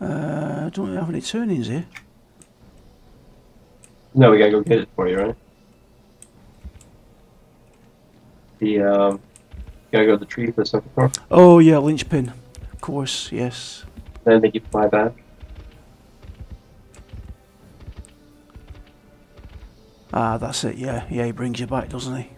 I don't have any turnings here. No, we gotta go get it for you, right? The, gotta go to the tree for the second floor. Oh, yeah, linchpin. Of course, yes. Then they keep fly back. Ah, that's it, yeah. Yeah, he brings you back, doesn't he?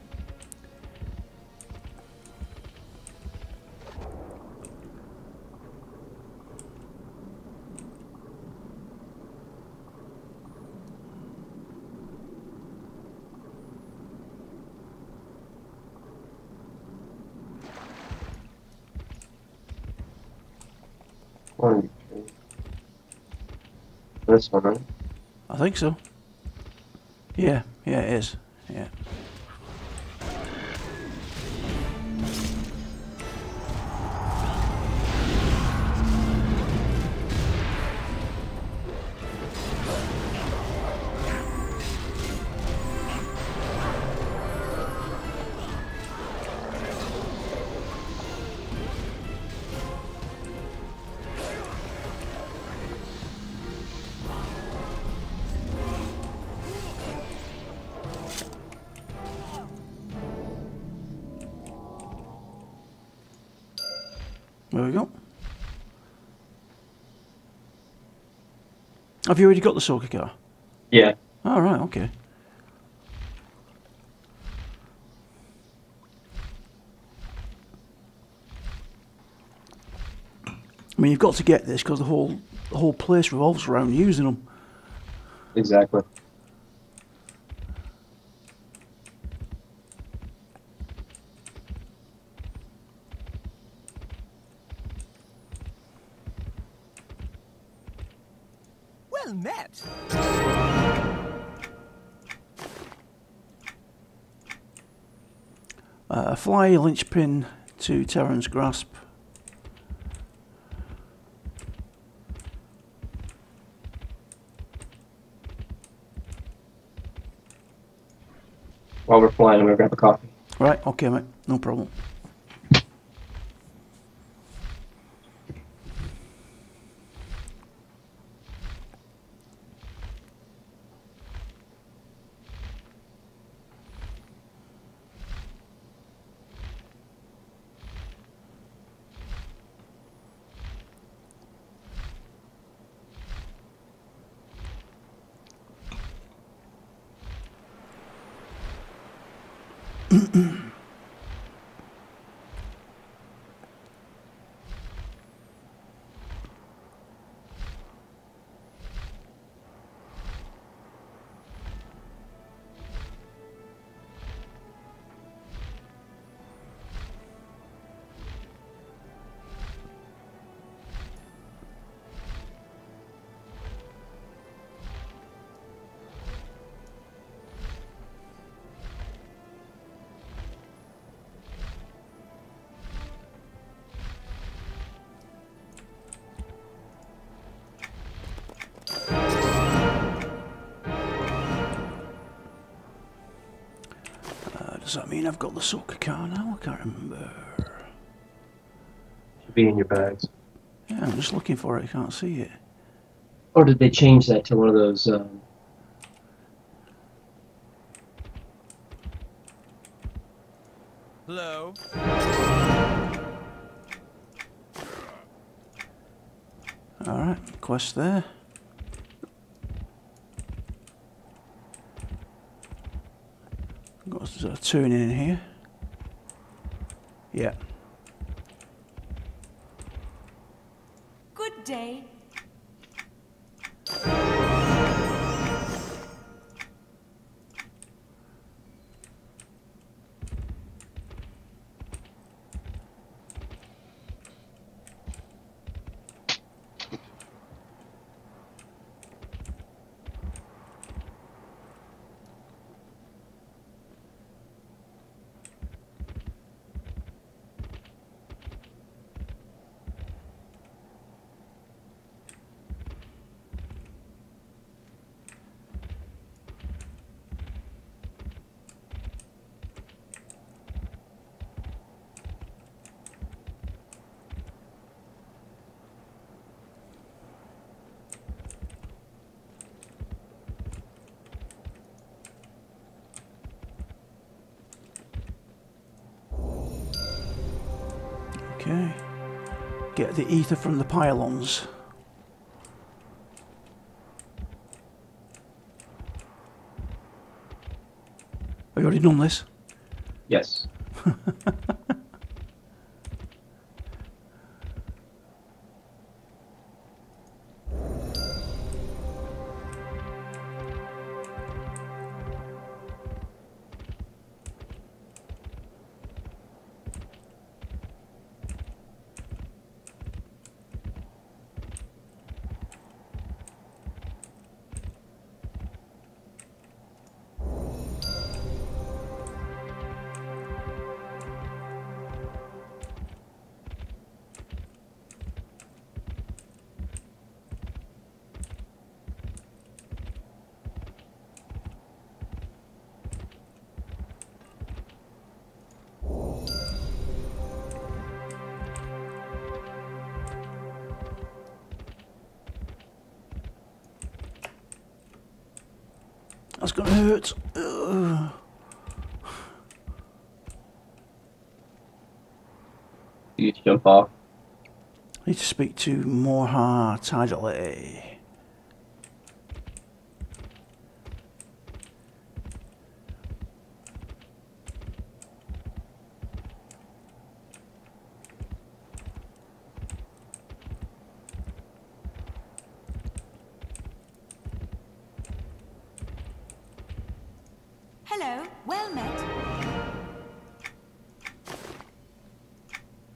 This one, right? I think so. Yeah, yeah, it is. Yeah. There we go. Have you already got the Soka car? Yeah. Alright, okay. I mean, you've got to get this because the whole place revolves around using them. Exactly. Fly linchpin to Terran's grasp. While we're flying, I'm gonna grab a coffee. Right, okay, mate, no problem. Does that mean I've got the soccer car now? I can't remember. Should be in your bags. Yeah, I'm just looking for it. I can't see it. Or did they change that to one of those? Hello. All right, quest there. Got a turn in here. Yeah. Good day. Okay. Get the ether from the pylons. Have you already done this? Yes. That's gonna hurt. Ugh. You need to jump off. I need to speak to Morha Tidalay.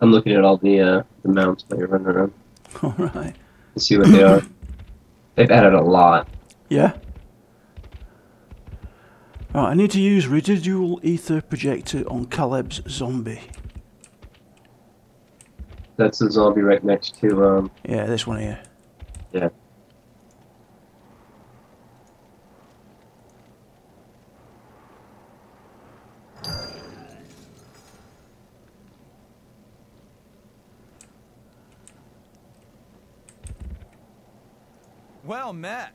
I'm looking at all the mounts that you're running around. All right. To see what they are. They've added a lot. Yeah. All right. I need to use residual ether projector on Caleb's zombie. That's the zombie right next to yeah, this one here. Yeah. Well met.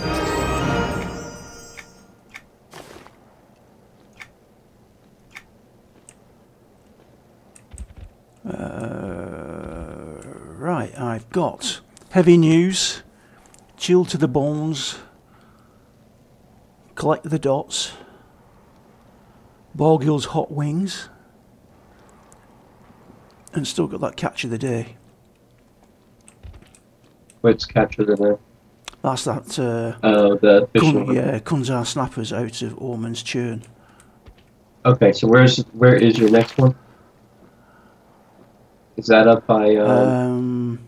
Right, I've got heavy news, chilled to the bones, collect the dots, Borgill's hot wings, and still got that catch of the day. Which catcher the day? That's that. Oh, the fishing one. Yeah, Kunzar snappers out of Orman's churn. Okay, so where is your next one? Is that up by? Oh,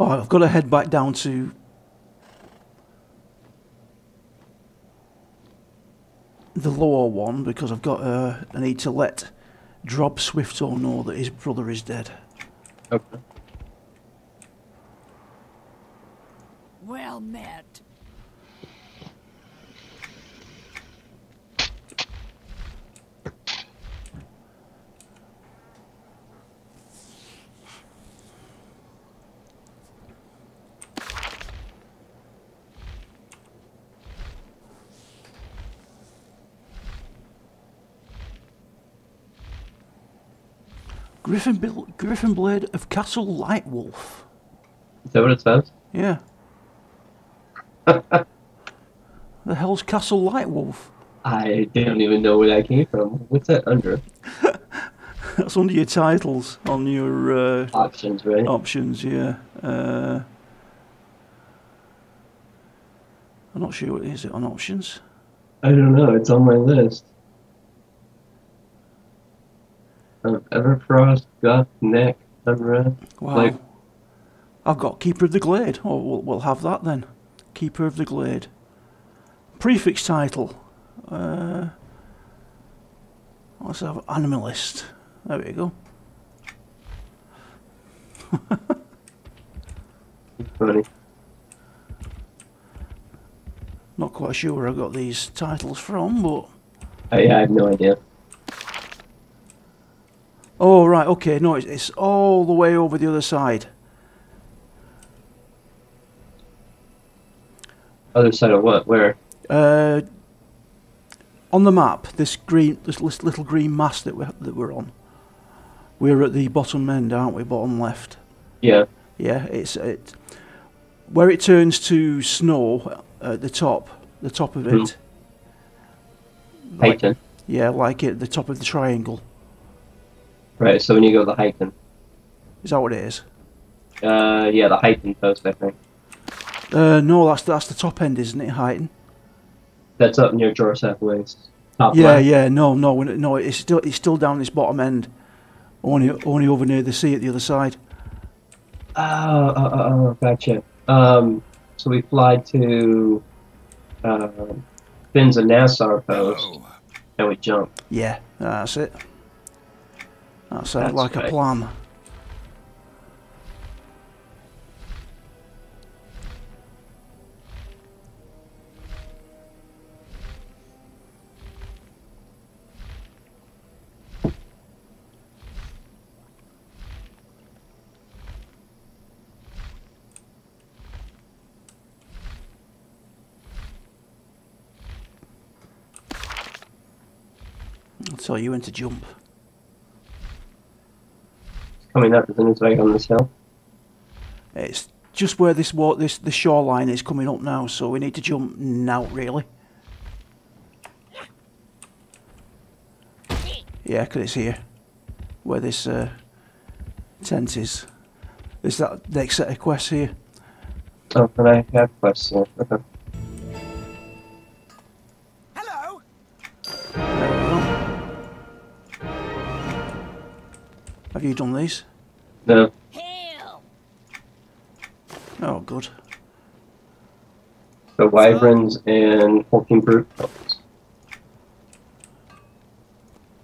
I've got to head back down to. The lower one because I've got. I need to let Drop Swift or know that his brother is dead. Okay. Well met. Griffin Bill Griffin Blade of Castle Lightwolf. Is that what it says? Yeah. The hell's Castle Lightwolf? I don't even know where that came from. What's that under? That's under your titles on your options, right? Options, yeah. I'm not sure what is it on options. I don't know. It's on my list. Everfrost, Goth, Neck, Sunrise. Wow. Like, I've got Keeper of the Glade. Oh, we'll have that then. Keeper of the Glade. Prefix title. Let's have Animalist. There we go. Funny. Not quite sure where I got these titles from, but... I have no idea. Oh, right, okay. No, it's all the way over the other side. Other side of what? Where? On the map, this little green mass that we're on. We're at the bottom end, aren't we? Bottom left. Yeah. Yeah, it's where it turns to snow at the top of it. Like, Hayton. Yeah, like at the top of the triangle. Right, so when you go to the Hayton. Is that what it is? Yeah, the Hayton first, I think. No, that's the top end, isn't it, Hayton? That's up near Jurassic Waste. Yeah, no, it's still down this bottom end. Only over near the sea at the other side. Oh, gotcha. So we fly to Ben's and Nassar post, and we jump. Yeah, that's it. That sounds like right. A plan. So you went to jump. It's coming up, isn't it, right on this hill? It's just where this shoreline is coming up now, so we need to jump now, really. Yeah, because it's here, where this tent is. There's that next set of quests here. Oh, can I have quests here? Okay. Have you done these? No. Oh, good. The wyverns and 14 brute pups.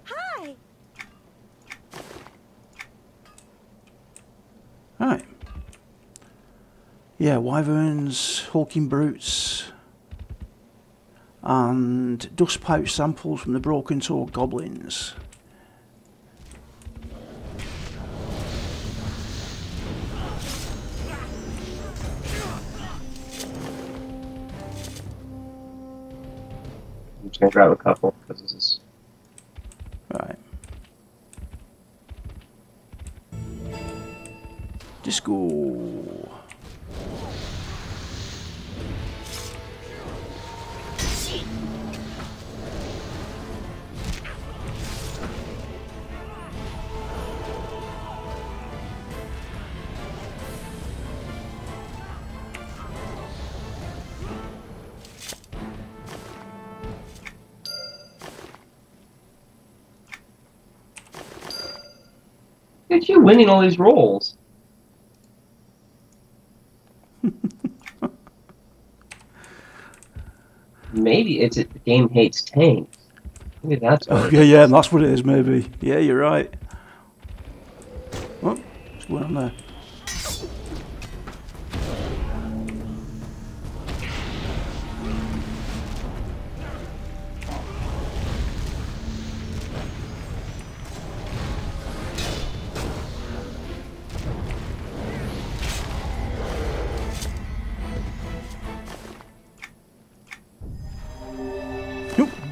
Hi. Right. Yeah, wyverns, hulking brutes, and dust pouch samples from the broken toe goblins. Gonna grab a couple because this is right. Disco. Look at you winning all these rolls. Maybe it's the game hates tanks. Maybe that's what it is. Yeah, that's what it is, maybe. Yeah, you're right. Oh, what's going on there?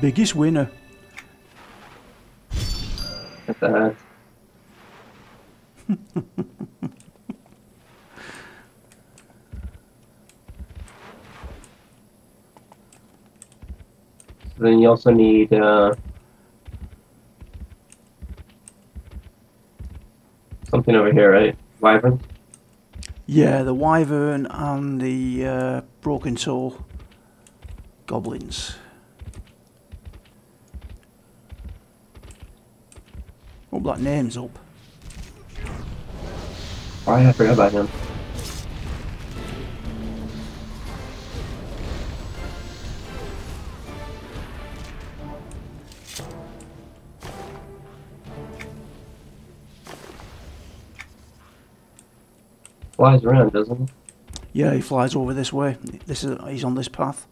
Biggest winner. What the heck? Then you also need something over here, right? Wyvern? Yeah, the wyvern and the broken toe goblins. Hope that name's up. Oh, yeah, I forgot about him. Flies around, doesn't he? Yeah, he flies over this way. He's on this path.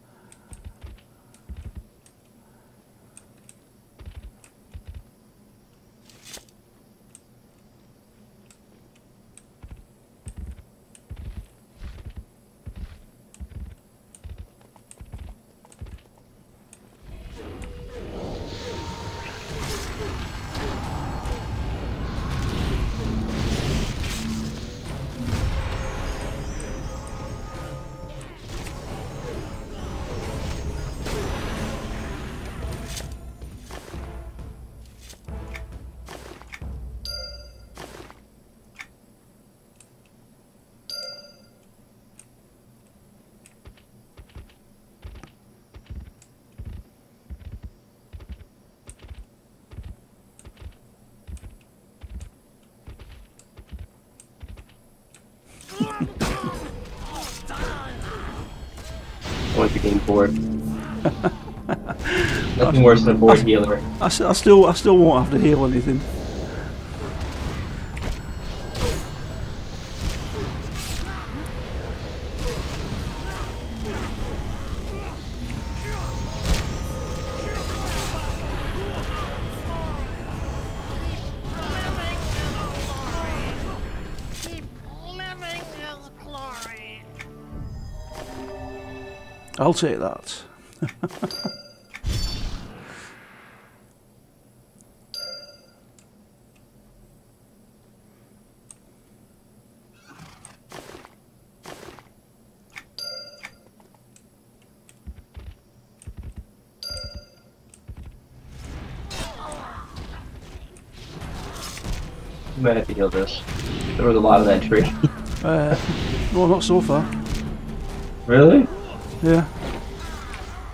the game for. Nothing worse than board healer. I still won't have to heal anything. I'll take that. You might have to heal this. There was a lot of that tree. No, not so far. Really? Yeah.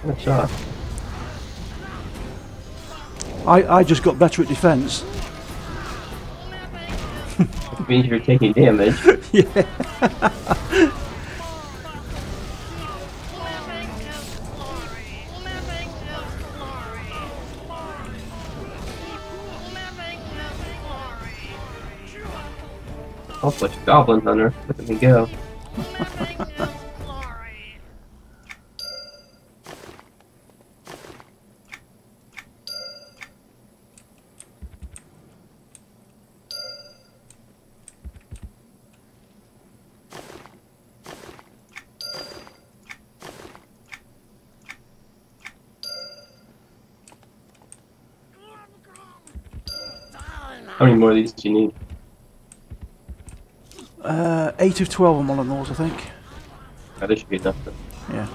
Good shot. I just got better at defense. It means you're taking damage. Yeah. I'll switch Goblin Hunter. Look at me go. How many more of these do you need? 8 of 12 on one of those, I think. Oh, this should be enough then. Yeah.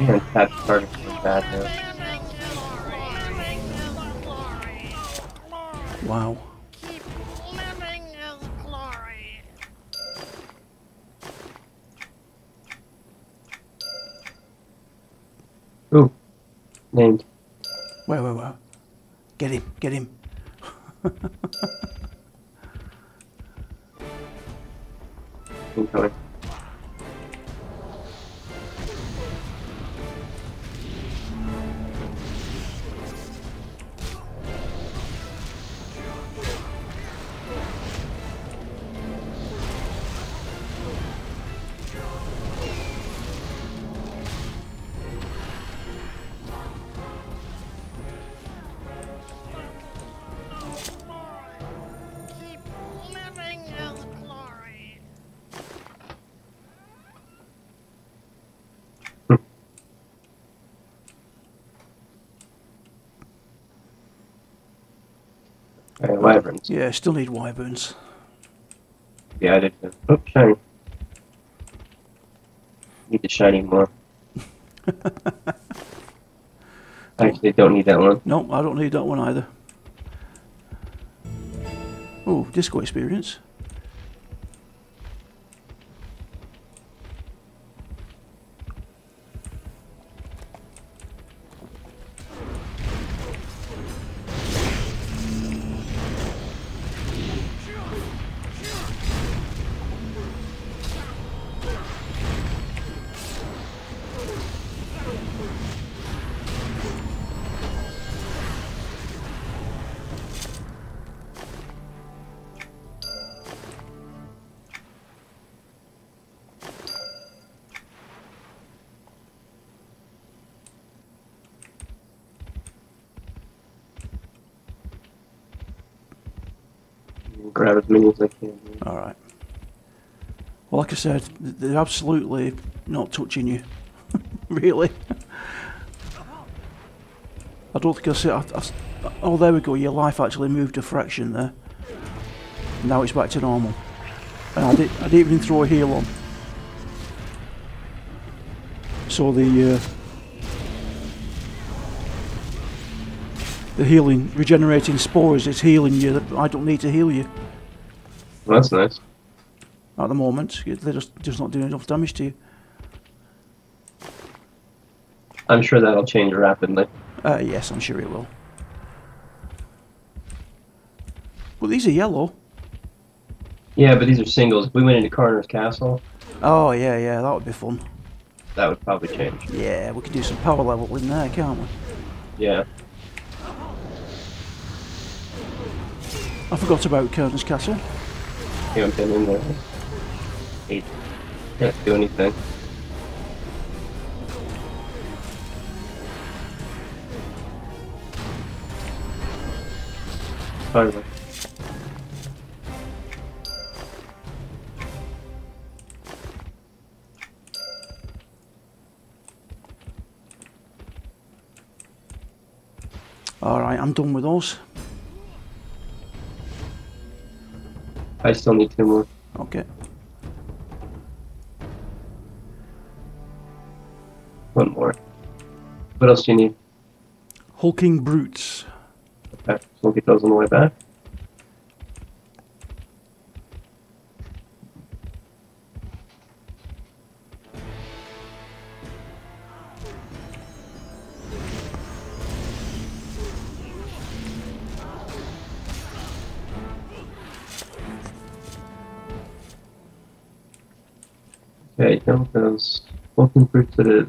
I'm gonna catch Carter for bad now. Wow. Ooh. Named. Where? Get him. Enjoy. Wyverns. Yeah, still need wyverns. Yeah, I did. Oops, shiny. Need the shiny more. I actually don't need that one. No, I don't need that one either. Oh, disco experience. Grab as many as I can. Alright. Well, like I said, they're absolutely not touching you. Really. I don't think I see. Oh, there we go. Your life actually moved a fraction there. Now it's back to normal. And I didn't even throw a heal on. So the healing, regenerating spores is healing you. I don't need to heal you. Well, that's nice. At the moment, they're just not doing enough damage to you. I'm sure that'll change rapidly. Yes, I'm sure it will. Well, these are yellow. Yeah, but these are singles. We went into Karnor's Castle. Oh, yeah, yeah, that would be fun. That would probably change. Yeah, we could do some power level in there, can't we? Yeah. I forgot about Karnor's Castle. You haven't been in there. Eight. Can't do anything. Finally. Alright, I'm done with those. I still need 2 more. Okay. One more. What else do you need? Hulking brutes. Okay, we'll get those on the way back. Okay, dump those. Welcome fruits it is.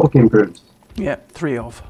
Hulking brutes. Yeah, 3 of.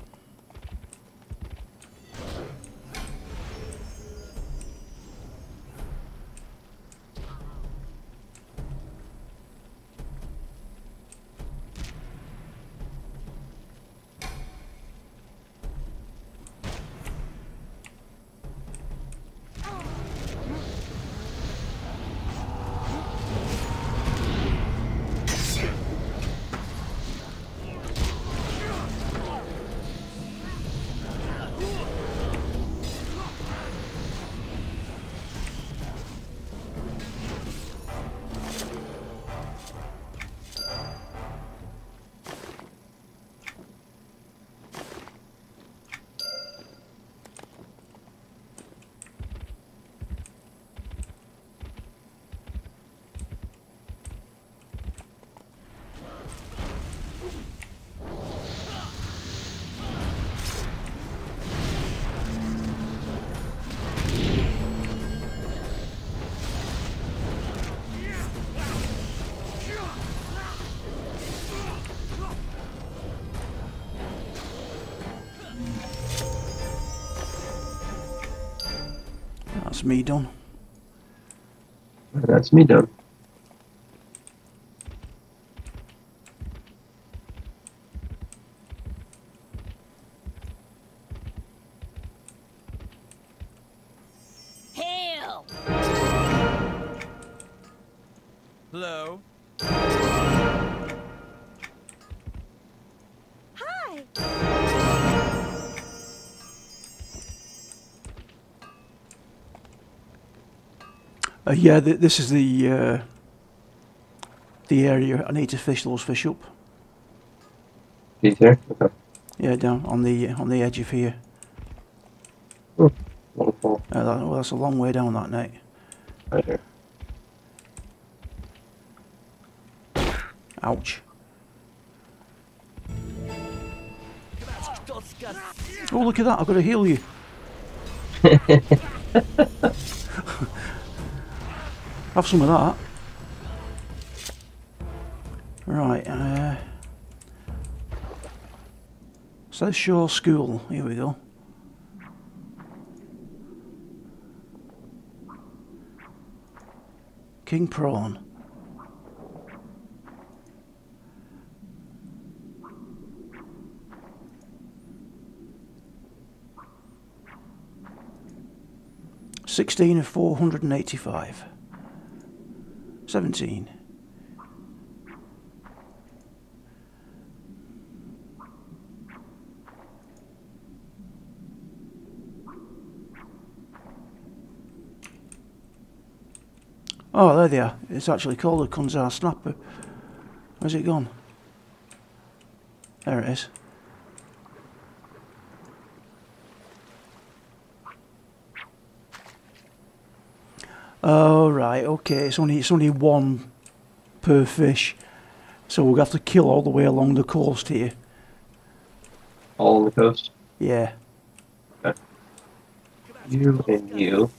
That's me done. That's me done. Hail! Hello. Yeah, this is the area I need to fish those fish up. These here? Okay. Yeah, down on the edge of here. Oh, wonderful. Well, that's a long way down that night. Right here. Ouch. Oh, look at that! I've got to heal you. Have some of that. Right, South Shore School, here we go. King Prawn. 16 of 485. 17. Oh, there they are. It's actually called a Kunzar snapper. Where's it gone? There it is. Oh, right, okay, it's only one per fish. So we'll have to kill all the way along the coast here. All the coast? Yeah. Okay. You and you.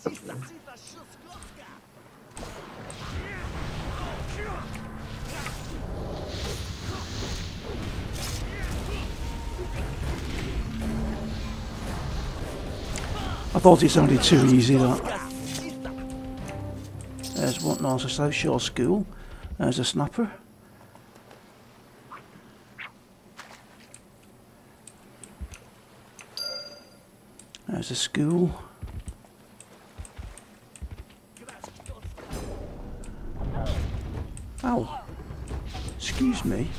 I thought it sounded too easy, that. There's what? No, it's a South Shore School. There's a snapper. There's a school. Ow. Excuse me.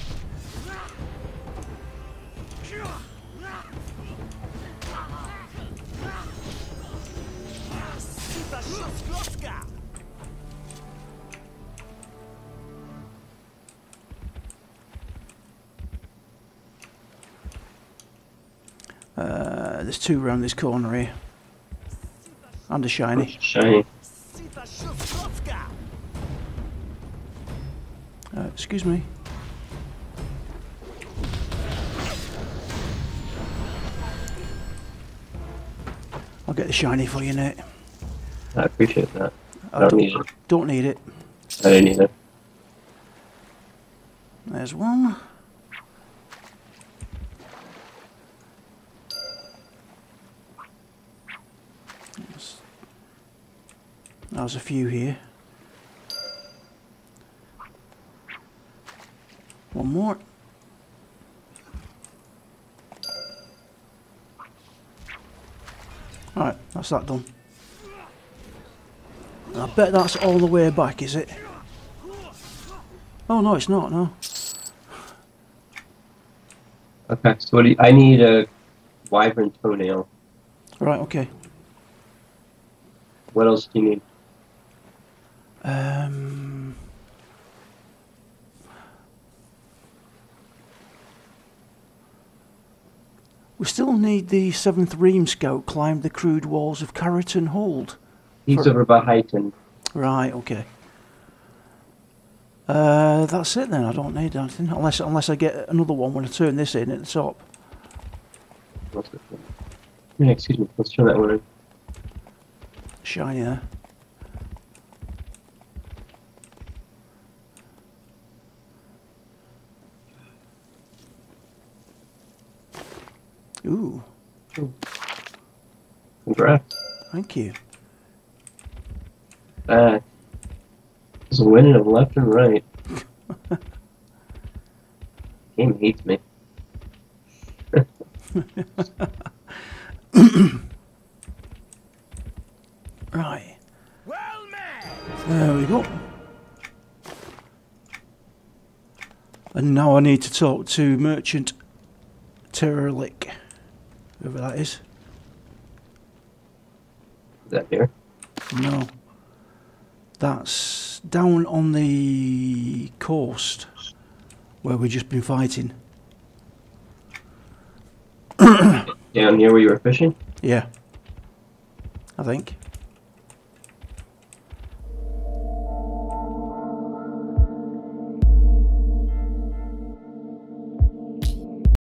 There's two round this corner here. And a shiny. Excuse me. I'll get the shiny for you, Nate. I appreciate that. I don't need it. I don't need it. There's one. There's a few here. One more. Alright, that's that done. I bet that's all the way back, is it? Oh no, it's not, no. Okay, so what do you, I need a wyvern toenail. Right, okay. What else do you need? We still need the 7th Ream Scout climb the crude walls of Carroton Hold. He's over by Highton. Right, okay. That's it then, I don't need anything. Unless I get another one when I turn this in at the top. Yeah, excuse me, let's turn that one in. Shiny there. Ooh. Congrats. Thank you. Just winning them left and right. Game hates me. Right. Well met. There we go. And now I need to talk to Merchant Terlik. Whoever that is. Is that there? No. That's down on the coast where we've just been fighting. Down near where you were fishing? Yeah. I think.